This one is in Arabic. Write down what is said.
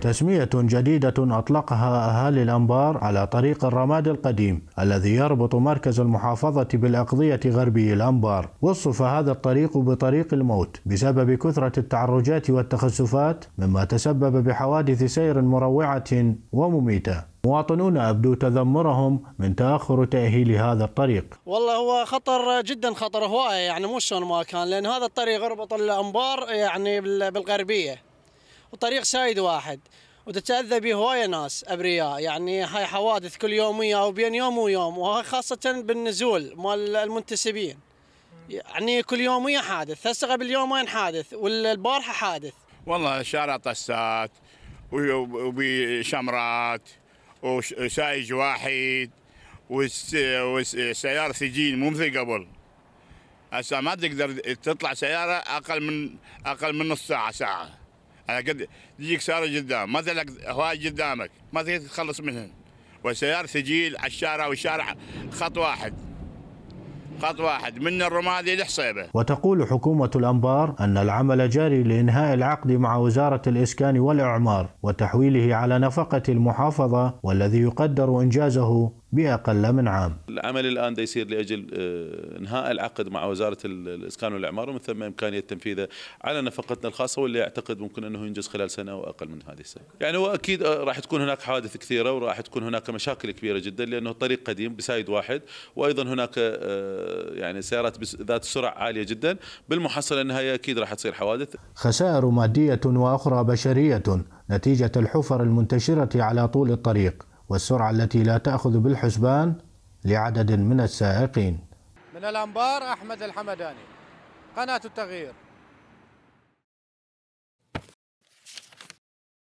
تسمية جديدة أطلقها أهالي الأنبار على طريق الرماد القديم الذي يربط مركز المحافظة بالأقضية غربي الأنبار. وصف هذا الطريق بطريق الموت بسبب كثرة التعرجات والتخسفات، مما تسبب بحوادث سير مروعة ومميتة. مواطنون أبدوا تذمرهم من تأخر تأهيل هذا الطريق. والله هو خطر جدا، خطر هواية يعني، مو شلون ما كان، لأن هذا الطريق يربط الأنبار يعني بالغربية، وطريق سايد واحد، وتتأذى به هواية ناس أبرياء. يعني هاي حوادث كل يومية أو بين يوم ويوم، وهاي خاصة بالنزول مال المنتسبين، يعني كل يومية حادث، هسه قبل يومين حادث والبارحة حادث. والله الشارع طسات وبشمرات وسايج واحد والسيارة سجين، مو مثل قبل. هسه ما تقدر تطلع سيارة أقل من نص ساعة ساعة، على قد تجيك سيارة قدام، ما تلك هواي قدامك، ما تقدر تتخلص منهن. والسيارة سجيل على الشارع، والشارع خط واحد من الرمادي لحصيبه. وتقول حكومة الأنبار أن العمل جاري لإنهاء العقد مع وزارة الإسكان والأعمار وتحويله على نفقة المحافظة، والذي يقدر إنجازه بأقل من عام. العمل الآن دا يصير لأجل إنهاء العقد مع وزارة الإسكان والأعمار، ومن ثم إمكانية تنفيذه على نفقتنا الخاصة، واللي أعتقد ممكن أنه ينجز خلال سنة وأقل من هذه السنة. يعني وأكيد راح تكون هناك حوادث كثيرة، وراح تكون هناك مشاكل كبيرة جدا، لأنه الطريق قديم بسايد واحد، وأيضا هناك يعني سيارات ذات سرعة عالية جدا. بالمحصلة النهائية أكيد راح تصير حوادث. خسائر مادية وأخرى بشرية نتيجة الحفر المنتشرة على طول الطريق، والسرعة التي لا تأخذ بالحسبان لعدد من السائقين. من الأنبار، أحمد الحمداني، قناة التغيير.